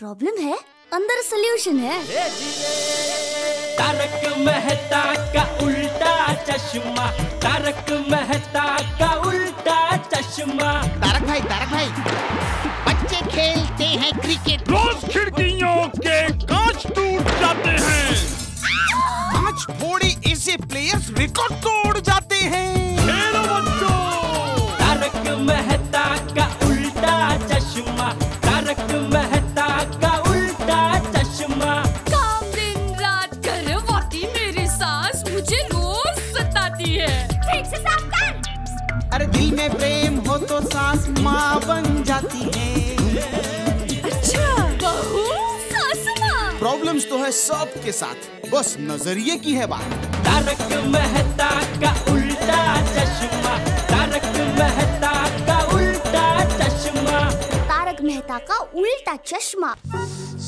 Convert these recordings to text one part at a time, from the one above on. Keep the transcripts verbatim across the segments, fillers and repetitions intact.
Problem है अंदर solution है। तारक मेहता का उल्टा चश्मा, तारक मेहता का उल्टा चश्मा। तारक भाई, तारक भाई, बच्चे खेलते हैं क्रिकेट, रोज खिड़कियों के कांच टूट जाते हैं। आज थोड़े ऐसे प्लेयर्स रिकॉर्ड तोड़ जाते हैं। हेलो बच्चों, तारक मेहता का उल्टा चश्मा, तारक मेहता का उल्टा चश्मा। काम दिन रात करे वाकई मेरी सास मुझे रोज सताती है। ठीक से साफ कर। अरे दिल में प्रेम हो तो सास माँ बन जाती है। अच्छा, बहू सास माँ। प्रॉब्लम्स तो है सब के साथ, बस नजरिए की है बात। तारक मेहता का उल्टा चश्मा, तारक मेहता का उल्टा चश्मा, तारक मेहता का उल्टा चश्मा।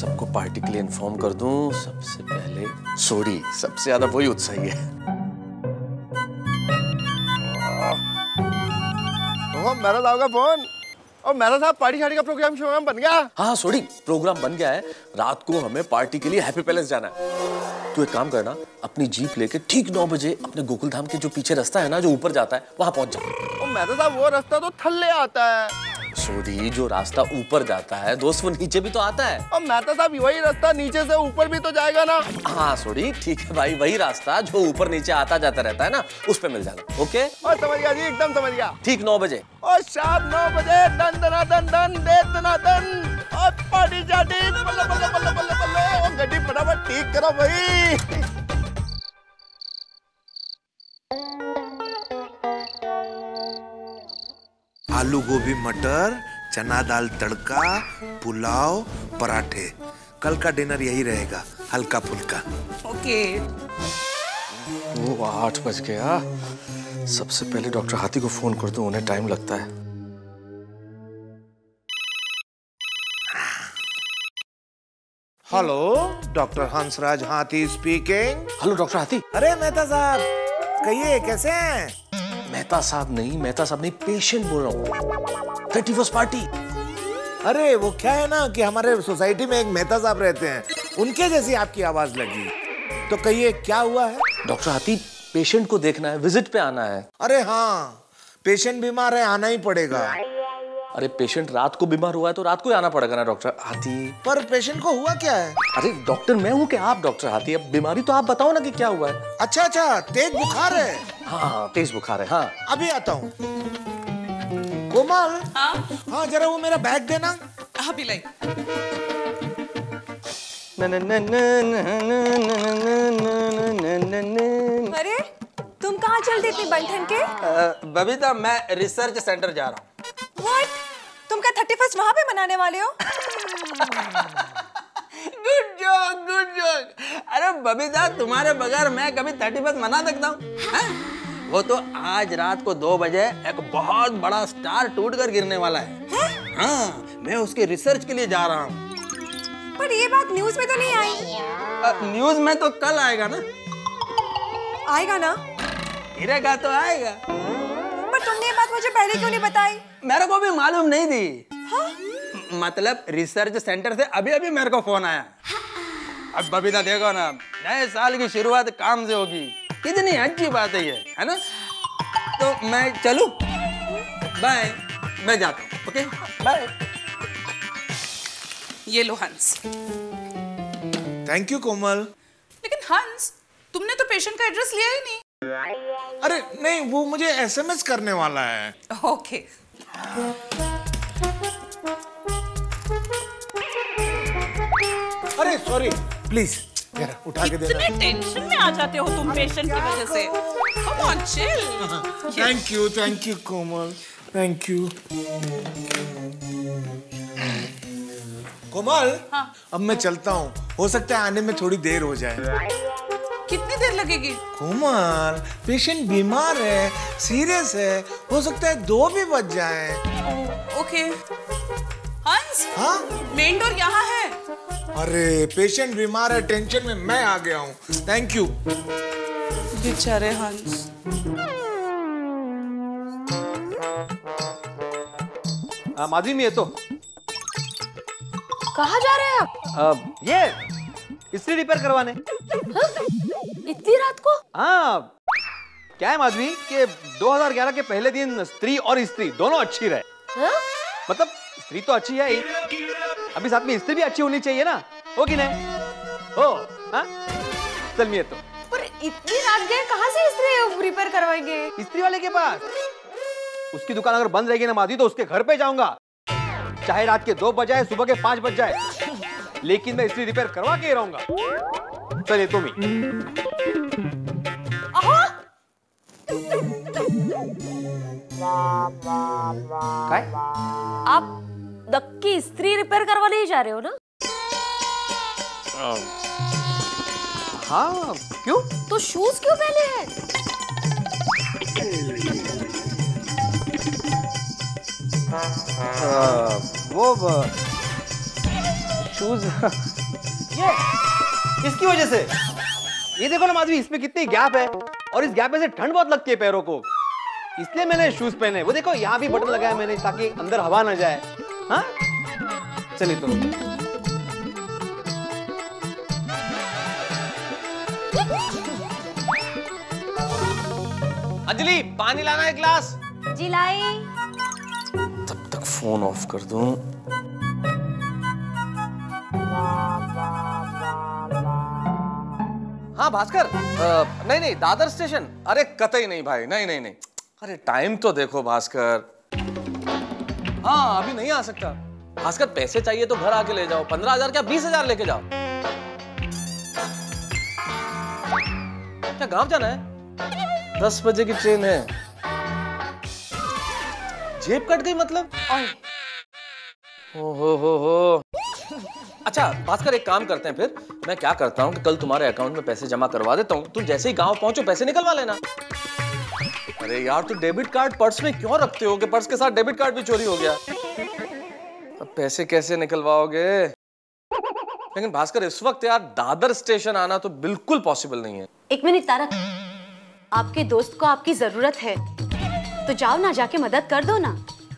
सबको पार्टी के लिए इन्फॉर्म कर दूं, सबसे पहले सोडी सबसे ज्यादा वही उत्साही है। ओ मेरा लाओ का फोन। और मेरा साहब पार्टी शादी का प्रोग्राम शोग्राम बन गया। हाँ सॉरी, प्रोग्राम बन गया है। रात को हमें पार्टी के लिए हैप्पी पैलेस जाना है। तू एक काम करना, अपनी जीप लेके ठीक नौ बजे अपने गोकुलधाम के जो पीछे रास्ता है ना, जो ऊपर जाता है, वहाँ पहुँच जाओ। और मेरा साहब वो रास्ता तो थल्ले आता है। सॉरी, जो रास्ता ऊपर जाता है दोस्त, वो नीचे भी तो आता है। और मेहता साहब वही रास्ता नीचे से ऊपर भी तो जाएगा ना। हाँ सॉरी, ठीक है भाई, वही रास्ता जो ऊपर नीचे आता जाता रहता है ना, उस पे मिल जाना। ओके, और समझ गया जी, एकदम समझ गया। ठीक नौ बजे और शाम नौ बजे दन दना दन दन देना दन और पार्टी जाती बल्ले बल्ले बल्ले बल्ले बल्ले। और गड्डी फटाफट ठीक करो भाई। आलू गोभी मटर चना दाल तड़का पुलाव पराठे, कल का डिनर यही रहेगा, हल्का फुल्का। ओके। वो आठ बज गया, सबसे पहले डॉक्टर हाथी को फोन कर दूं, उन्हें टाइम लगता है। हेलो, डॉक्टर हंसराज हाथी स्पीकिंग। हेलो डॉक्टर हाथी। अरे मेहता साहब, कहिए कैसे हैं? मेहता साहब नहीं, मेहता साहब नहीं, पेशेंट बोल रहा हूँ। Thirty first party. अरे वो क्या है ना कि हमारे सोसाइटी में एक मेहता साहब रहते हैं, उनके जैसी आपकी आवाज लगी। तो कहिए क्या हुआ है? डॉक्टर हाथी, पेशेंट को देखना है, विजिट पे आना है। अरे हाँ, पेशेंट बीमार है, आना ही पड़ेगा। अरे पेशेंट रात को बीमार हुआ है तो रात को ही आना पड़ेगा ना डॉक्टर हाथी। पर पेशेंट को हुआ क्या है? अरे डॉक्टर मैं हूँ कि आप डॉक्टर हाथी, अब बीमारी तो आप बताओ ना कि क्या हुआ है। अच्छा अच्छा, तेज बुखार है। हाँ तेज बुखार है। हाँ अभी आता हूँ। कोमल। हाँ हाँ, जरा वो मेरा बैग देना। अभी लाई। अरे तुम कहाँ चल देती बंठन के? बबीता, मैं रिसर्च सेंटर जा रहा हूँ। What? तुम क्या थर्टी फर्स्ट वहाँ पे मनाने वाले हो? Good joke, good joke. अरे बबीता, तुम्हारे बगैर मैं कभी थर्टी फर्स्ट मना सकता हूँ? वो तो आज रात को दो बजे एक बहुत बड़ा स्टार टूटकर गिरने वाला है। है? हाँ, मैं उसकी रिसर्च के लिए जा रहा हूँ। पर ये बात न्यूज में तो नहीं आई। न्यूज में तो कल आएगा ना। आएगा ना? गिरेगा तो आएगा। तुमने ये बात मुझे पहले क्यों नहीं बताई? मेरे को भी मालूम नहीं थी। हाँ? मतलब रिसर्च सेंटर से अभी अभी मेरे को फोन आया। अब बबीता देखो ना, नए साल की शुरुआत काम से होगी, कितनी अच्छी बात है ये, है ना? तो मैं चलूं? बाय, मैं जाता हूँ। Okay bye. ये लो हंस। Thank you Komal. लेकिन हंस, तुमने तो पेशेंट का एड्रेस लिया ही नहीं। अरे नहीं, वो मुझे एसएमएस करने वाला है। ओके। अरे सॉरी, प्लीज जरा उठा के देना। इतने टेंशन में आ जाते हो तुम पेशेंट की वजह से। Come on chill. Thank you, thank you Komal, thank you Komal. हाँ। अब मैं चलता हूँ, हो सकता है आने में थोड़ी देर हो जाए। कितनी देर लगेगी? कोमल, पेशेंट बीमार है, सीरियस है, हो सकता है दो भी बज जाए। ओके। हंस। हाँ? मेन डोर यहाँ है। अरे पेशेंट बीमार है, टेंशन में मैं आ गया हूँ। Thank you. बेचारे हंस। माजी में है तो कहाँ जा रहे हैं आप? ये इस्त्री रिपेयर करवाने। हा? इतनी रात को? हाँ, क्या है माधवी कि दो हज़ार ग्यारह के पहले दिन स्त्री और स्त्री दोनों अच्छी रहे। हा? मतलब स्त्री तो अच्छी है ही, अभी साथ में स्त्री भी अच्छी होनी चाहिए ना, हो कि नहीं? हो। हाँ चल मिया, तो पर इतनी रात गए कहाँ से स्त्री रिपेयर करवाएंगे? स्त्री वाले के पास। उसकी दुकान अगर बंद रहेगी ना माधवी तो उसके घर पे जाऊंगा, चाहे रात के दो बजाए सुबह के पाँच बज जाए, लेकिन मैं स्त्री रिपेयर करवा के ही रहूंगा। चलिए तुम ही आप दक्की स्त्री रिपेयर करवाने ही जा रहे हो ना? हाँ क्यों? तो शूज क्यों पहने हैं? वो शूज ये इसकी वजह से। ये देखो ना माधवी, इसमें कितनी गैप है और इस गैप में से ठंड बहुत लगती है पैरों को, इसलिए मैंने शूज पहने। वो देखो यहाँ भी बटन लगाया मैंने ताकि अंदर हवा ना जाए। हाँ चलिए तो अंजलि पानी लाना है ग्लास। जी लाई। तब तक फोन ऑफ कर दूं। हाँ भास्कर, नहीं नहीं दादर स्टेशन। अरे कतई नहीं भाई, नहीं नहीं नहीं। अरे टाइम तो देखो भास्कर। हाँ अभी नहीं आ सकता भास्कर, पैसे चाहिए तो घर आके ले जाओ, पंद्रह हजार क्या बीस हजार लेके जाओ। क्या गांव जाना है? दस बजे की ट्रेन है। जेब कट गई मतलब? हो हो हो हो। अच्छा भास्कर एक काम करते हैं, फिर मैं क्या करता हूँ कि कल तुम्हारे अकाउंट में पैसे जमा करवा देता हूँ, तुम जैसे ही गांव पहुंचो पैसे निकलवा लेना। अरे यार तू डेबिट कार्ड पर्स में क्यों रखते हो कि पर्स के साथ डेबिट कार्ड भी चोरी हो गया? अब पैसे कैसे निकलवाओगे? लेकिन भास्कर इस वक्त यार दादर स्टेशन आना तो बिल्कुल पॉसिबल नहीं है। एक मिनट तारक, आपके दोस्त को आपकी जरूरत है तो जाओ ना, जाके मदद कर दो ना।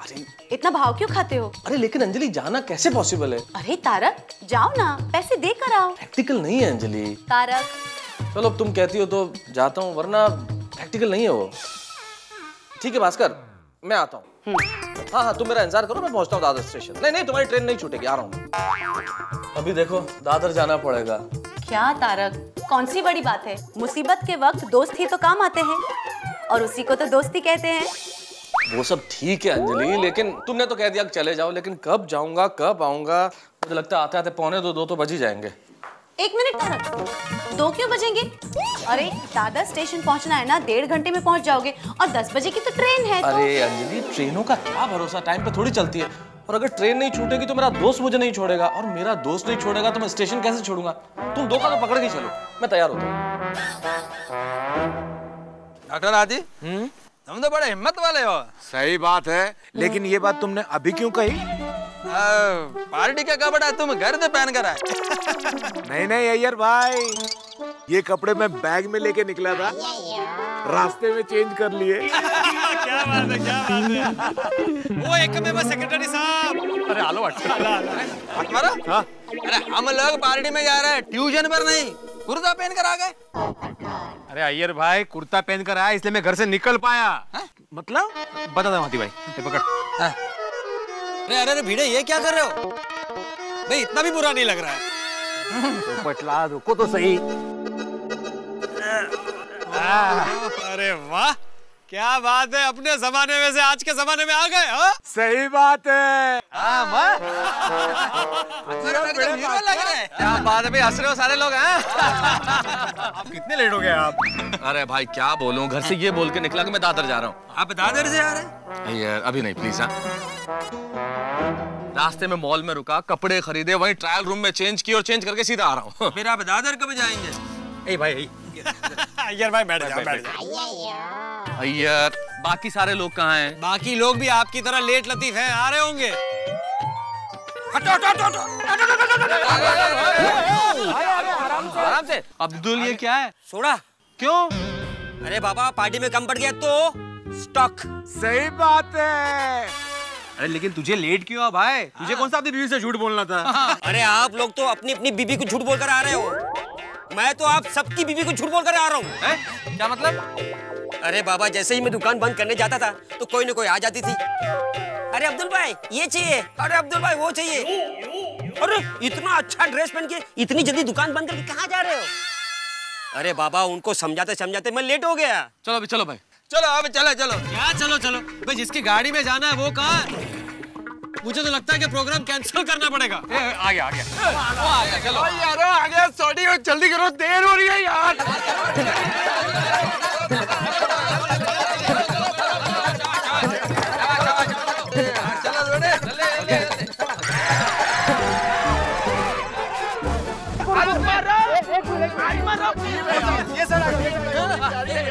अरे इतना भाव क्यों खाते हो? अरे लेकिन अंजलि जाना कैसे पॉसिबल है? अरे तारक जाओ ना, पैसे दे कर आओ। प्रैक्टिकल नहीं है अंजलि। तारक चलो अब तुम कहती हो तो जाता हूँ, वरना प्रैक्टिकल नहीं है वो। ठीक है भास्कर मैं आता हूँ। हाँ हाँ तुम मेरा इंतजार करो, मैं पहुँचता हूँ दादर स्टेशन। नहीं नहीं तुम्हारी ट्रेन नहीं छूटेगी, आ रहा हूँ। अभी देखो दादर जाना पड़ेगा। क्या तारक कौन सी बड़ी बात है, मुसीबत के वक्त दोस्त ही तो काम आते हैं और उसी को तो दोस्ती कहते हैं। वो सब ठीक है अंजलि, लेकिन तुमने तो कह दिया कि चले जाओ, लेकिन कब जाऊंगा कब आऊंगा? मुझे लगता है आते आते पौने दो दो तो बज ही जाएंगे। एक मिनट तारक, दो क्यों बजेंगे? अरे दादर स्टेशन पहुंचना है ना, डेढ़ घंटे में पहुंच जाओगे और दस बजे की तो ट्रेन है। अरे अंजलि ट्रेनों का क्या भरोसा, टाइम पे थोड़ी चलती है, और अगर ट्रेन नहीं छूटेगी तो मेरा दोस्त मुझे नहीं छोड़ेगा, और मेरा दोस्त नहीं छोड़ेगा तो मैं स्टेशन कैसे छोड़ूंगा? तुम दो का तो पकड़ के चलो, मैं तैयार होता हूँ। डॉक्टर आदि तुम तो बड़े हिम्मत वाले हो। सही बात है, लेकिन ये बात तुमने अभी क्यों कही? आ, पार्टी का कपड़ा तुम घर से पहन कर आए। नहीं नहीं अय्यर भाई, ये कपड़े मैं बैग में लेके निकला था, रास्ते में चेंज कर लिए। क्या बात है, क्या बात है। वो एक में बस सेक्रेटरी साहब। अरे आलो हमारा। हाँ? अरे हम लोग पार्टी में जा रहे हैं, ट्यूशन पर नहीं। कुर्ता पहन कर आ गए। अरे अय्यर भाई कुर्ता पहन कर आया इसलिए मैं घर से निकल पाया। हा? मतलब बता दो हाथी भाई, पकड़। अरे अरे भिड़े ये क्या कर रहे हो भाई, इतना भी बुरा नहीं लग रहा है। तो पटला रुको तो सही। अरे वाह क्या बात है, अपने जमाने में से आज के जमाने में आ गए हो। सही बात है। हाँ माँ हीरो लग रहे हैं। क्या बात है भाई, हंस रहे हो सारे लोग हैं। आप कितने लेट हो गए आप? अरे भाई क्या बोलूं, घर से ये बोल के निकला कि मैं दादर जा रहा हूँ। आप दादर से आ रहे हैं? अभी नहीं प्लीज। हाँ रास्ते में मॉल में रुका, कपड़े खरीदे, वहीं ट्रायल रूम में चेंज की और चेंज करके सीधा आ रहा हूँ। फिर आप दादर कब जाएंगे? ए भाई अय्यर भाई बैठ जाओ बैठ जाओ। अय्यर बाकी सारे लोग कहाँ हैं? बाकी लोग भी आपकी तरह लेट लतीफ हैं, आ रहे होंगे। आराम से अब्दुल, ये क्या है? सोडा। क्यों? अरे बाबा पार्टी में कम पड़ गया तो स्टॉक। सही बात है, अरे लेकिन तुझे लेट क्यों भाई? तुझे कौन सा अपनी बीवी से झूठ बोलना था? अरे आप लोग तो अपनी अपनी बीवी को झूठ बोलकर आ रहे हो, मैं तो आप सबकी बीवी को झूठ बोलकर आ रहा हूँ। क्या मतलब? अरे बाबा जैसे ही मैं दुकान बंद करने जाता था तो कोई ना कोई आ जाती थी। अरे अब्दुल भाई ये चाहिए, अरे अब्दुल भाई वो चाहिए। अरे इतना अच्छा ड्रेस पहन के इतनी जल्दी दुकान बंद करके कहाँ जा रहे हो? अरे बाबा उनको समझाते समझाते मैं लेट हो गया। चलो अभी चलो भाई, चलो अब चलो चलो। क्या चलो चलो भाई, जिसकी गाड़ी में जाना है वो कहाँ? मुझे तो लगता है कि प्रोग्राम कैंसिल करना पड़ेगा। ए, आ गया आ गया वो आ गया। चलो यार आ गया, सॉरी जल्दी करो देर हो रही है यार।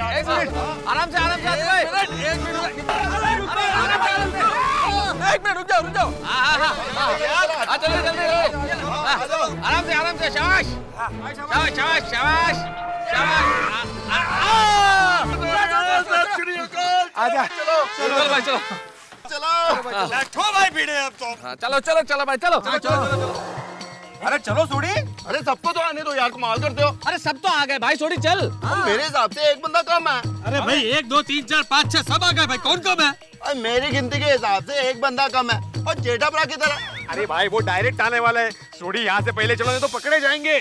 आराम से आराम से भाई, एक मिनट एक मिनट रुक जाओ रुक जाओ। हाँ चलो जल्दी आराम से आराम से। शाबाश शाबाश शाबाश शाबाश शाबाश। चलो चलो भाई चलो चलो बैठो भाई भीड़े अब तो। चलो चलो चलो भाई चलो चलो। अरे चलो सोडी, अरे सबको तो आने दो यार, कमाल करते हो। अरे सब तो आ गए भाई सोडी चल। हाँ। मेरे हिसाब से एक बंदा कम है। अरे भाई एक दो तीन चार पाँच छह सब आ गए भाई, कौन कम है? अरे मेरी गिनती के हिसाब से एक बंदा कम है। और जेठापुरा की तरह अरे भाई वो डायरेक्ट आने वाला है। सोडी यहाँ से पहले चलो तो पकड़े जाएंगे।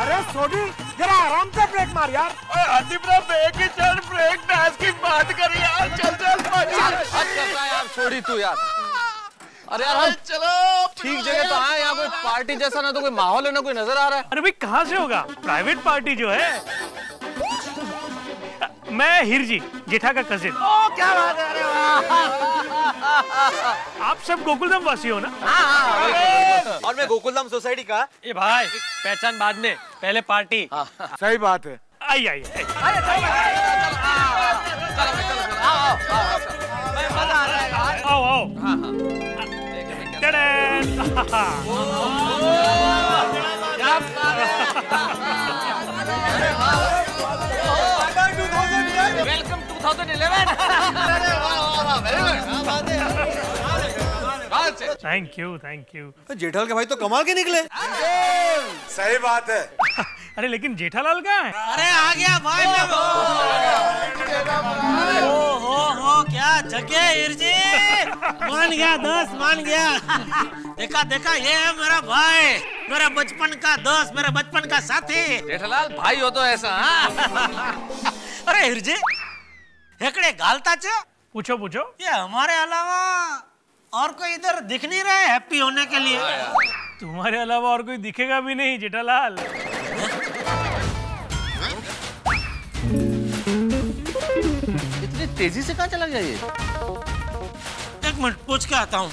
अरे सोडी जरा आराम से ब्रेक मार यार। ब्रेक ही चल, ब्रेक डांस की बात कर यार। चल चल यार छोड़ी तू यार। अरे यार चलो ठीक जगह तो आए, यहाँ कोई पार्टी जैसा ना तो कोई माहौल है ना कोई नजर आ रहा है। अरे भाई कहाँ से होगा प्राइवेट पार्टी जो है। मैं हिरजी जेठा का कजिन। क्या बात है, अरे वाह। आप सब गोकुलधाम वासी हो ना? हाँ और मैं गोकुलधाम सोसाइटी का। ये भाई पहचान बाद में, पहले पार्टी। सही बात है। आइए आइए आओ आओ। Welcome two thousand eleven. Thank you thank you. Jethalal के भाई तो कमाल के निकले। सही बात है। अरे लेकिन जेठालाल का है। अरे आ गया भाई मैं। ओ हो हो क्या जगह इरजी। मान गया दोस्त मान गया। देखा देखा ये है मेरा भाई, मेरा बचपन का दोस्त, मेरा बचपन का साथी। जेठालाल भाई हो तो ऐसा। अरे इरजी एकड़े गालता चे। पूछो पूछो। ये हमारे अलावा और कोई इधर दिख नहीं रहा है हैप्पी होने के लिए। तुम्हारे अलावा और कोई दिखेगा भी नहीं जेठालाल। इतनी तेजी से कहाँ चला गया ये? एक मिनट पूछ के आता हूँ।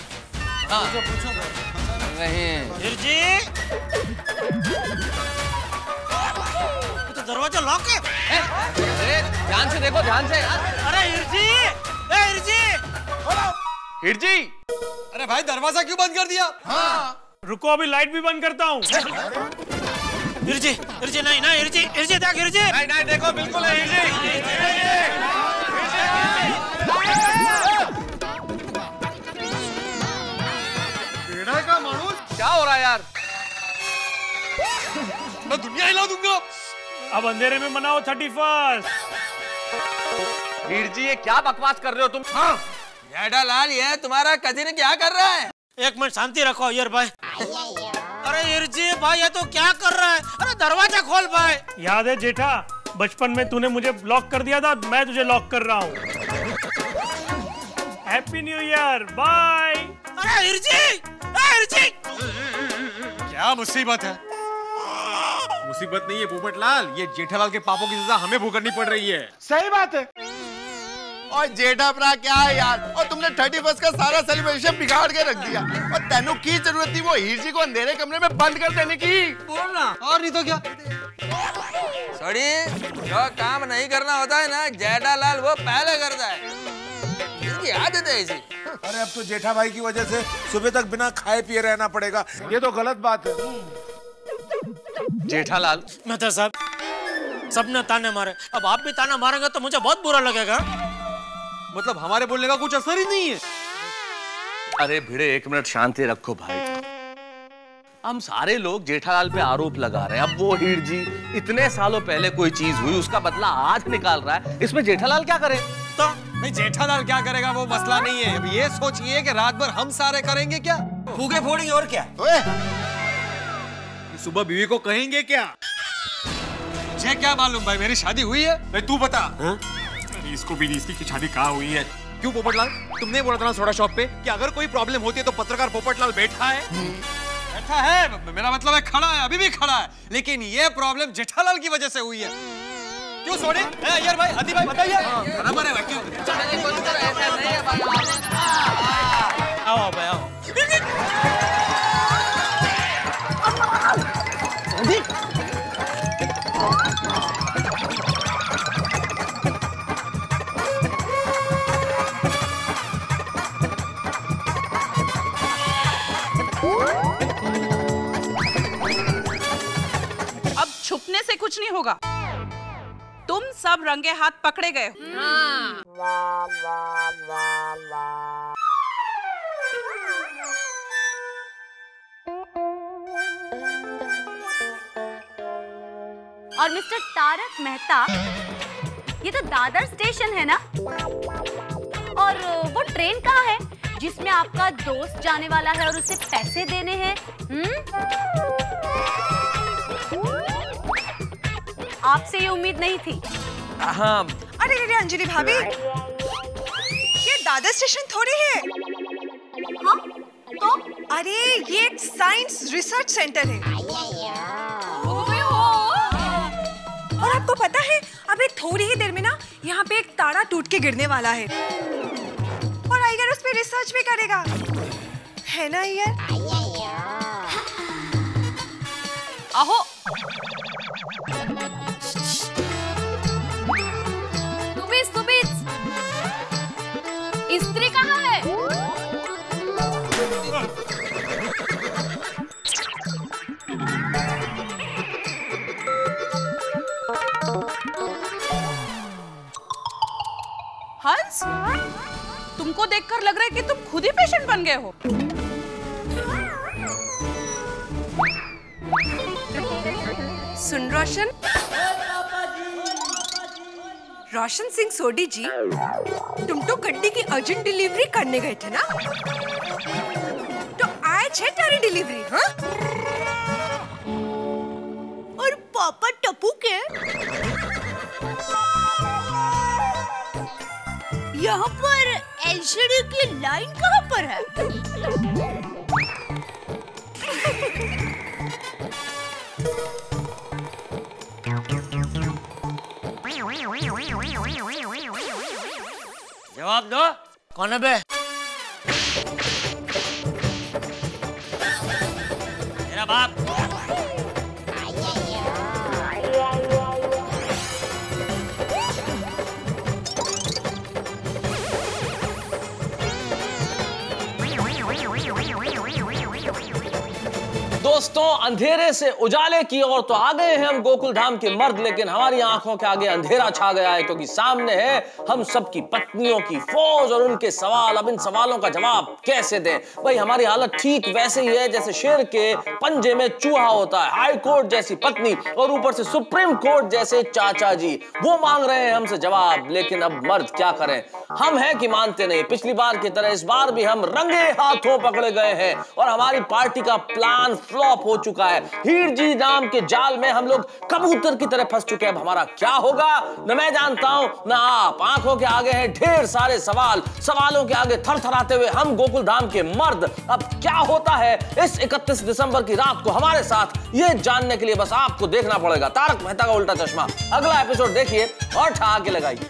तो दरवाजा लॉक है। अरे ध्यान से देखो ध्यान से। अरे हिरजी ए हिरजी हिरजी। अरे भाई दरवाजा क्यों बंद कर दिया? हाँ रुको अभी लाइट भी बंद करता हूँ। इरजी इरजी नहीं नहीं इरजी इरजी देख इरजी नहीं नहीं देखो बिल्कुल नहीं इरजी इरजी। बेड़ा का मानूस क्या हो रहा है यार? मैं दुनिया हिला दूंगा। अब अंधेरे में मनाओ थर्टी फर्स्ट। इरजी ये क्या बकवास कर रहे हो तुम? हाँ जेठालाल ये तुम्हारा कजिन क्या कर रहा है? एक मिनट शांति रखो अय्यर भाई। अरे इरजी भाई ये तो क्या कर रहा है? अरे दरवाजा खोल भाई। याद है जेठा बचपन में तूने मुझे ब्लॉक कर दिया था, मैं तुझे लॉक कर रहा हूँ। Happy new year bye. अरे इरजी इरजी क्या मुसीबत है? मुसीबत नहीं है पोपटलाल, ये जेठालाल के पापों की सजा हमें भुगतनी पड़ रही है। सही बात है। और जेठापरा क्या है यार, और तुमने थर्टी फर्स्ट का सारा सेलिब्रेशन बिगाड़ के रख दिया। और तेनू की जरूरत थी वो हिरजी को अंधेरे कमरे में बंद कर देने की। बोलना और नहीं तो क्या। सॉरी जो काम नहीं करना होता है ना जेठालाल वो पहले करता है। याद है इसी। अरे अब तो जेठा भाई की वजह से सुबह तक बिना खाए पिए रहना पड़ेगा, ये तो गलत बात है। जेठालाल मेहता साहब, सबने ताने मारे, अब आप भी ताना मारेंगे तो मुझे बहुत बुरा लगेगा। मतलब हमारे बोलने का कुछ असर ही नहीं है। अरे भिड़े, एक मिनट शांति रखो भाई। हम सारे लोग जेठालाल पे आरोप लगा रहे हैं। अब वो हीर जी इतने सालों पहले कोई चीज हुई, उसका बदला आज निकाल रहा है, इसमें जेठालाल क्या करे? तो नहीं, जेठालाल क्या करेगा वो मसला नहीं है। अब ये सोचिए कि रात भर हम सारे करेंगे क्या, फूके फोड़ेंगे और क्या? सुबह बीवी को कहेंगे क्या? मुझे क्या मालूम भाई, मेरी शादी हुई है? नहीं तू बता। हा? इसको भी इसकी शादी कहाँ हुई है? क्यों पोपटलाल, तुमने बोला था ना सोडा शॉप पे कि अगर कोई प्रॉब्लम होती है तो पत्रकार पोपटलाल बैठा है। बैठा है, मेरा मतलब है खड़ा है, अभी भी खड़ा है, लेकिन ये प्रॉब्लम जेठालाल की वजह से हुई है। क्यों सोने यार भाई, हदी भाई बताइए। बराबर है भाई, आओ भाई आओ। से कुछ नहीं होगा, तुम सब रंगे हाथ पकड़े गए। हाँ। और मिस्टर तारक मेहता, ये तो दादर स्टेशन है ना, और वो ट्रेन कहाँ है जिसमें आपका दोस्त जाने वाला है और उसे पैसे देने हैं? हम्म, आपसे ये उम्मीद नहीं थी। हाँ। अरे अरे अंजलि भाभी, ये दादर स्टेशन थोड़ी है। हाँ? तो? अरे ये एक साइंस रिसर्च सेंटर है। और आपको पता है, अभी थोड़ी ही देर में ना यहाँ पे एक तारा टूट के गिरने वाला है और आइयर उस पे रिसर्च भी करेगा, है ना आइयर? आहो, स्त्री कहाँ है? हंस, तुमको देखकर लग रहा है कि तुम खुद ही पेशेंट बन गए हो। सुन रोशन, रोशन सिंह सोडी जी, तुम तो गड्डी की अर्जेंट डिलीवरी करने गए थे ना, तो आज है तारी डिलीवरी। हाँ? और पापा टप्पू के यहाँ पर एलसीडी की लाइन कहाँ पर है? जवाब दो, कौन है बे? मेरा बाप। दोस्तों, अंधेरे से उजाले की ओर तो आ गए हैं हम गोकुलधाम के मर्द, लेकिन हमारी आंखों के आगे अंधेरा छा गया है क्योंकि सामने है हम सबकी पत्नियों की फौज और उनके सवाल। अब इन सवालों का जवाब कैसे दें भाई? हमारी हालत ठीक वैसे ही है जैसे शेर के पंजे में चूहा होता है। हाई कोर्ट जैसी पत्नी और ऊपर से सुप्रीम कोर्ट जैसे चाचा जी, वो मांग रहे हैं हमसे जवाब, लेकिन अब मर्द क्या करें? हम है कि मानते नहीं। पिछली बार की तरह इस बार भी हम रंगे हाथों पकड़े गए हैं और हमारी पार्टी का प्लान फ्लॉप हो चुका है। हीर जी नाम के जाल में हम लोग कबूतर की तरह फंस चुके हैं। अब हमारा क्या होगा, न मैं जानता हूं न आप। आंखों के आगे हैं ढेर सारे सवाल, सवालों के आगे थरथराते हुए हम गोकुलधाम के मर्द। अब क्या होता है इस इकतीस दिसंबर की रात को हमारे साथ, ये जानने के लिए बस आपको देखना पड़ेगा तारक मेहता का उल्टा चश्मा। अगला एपिसोड देखिए और ठहाके लगाइए।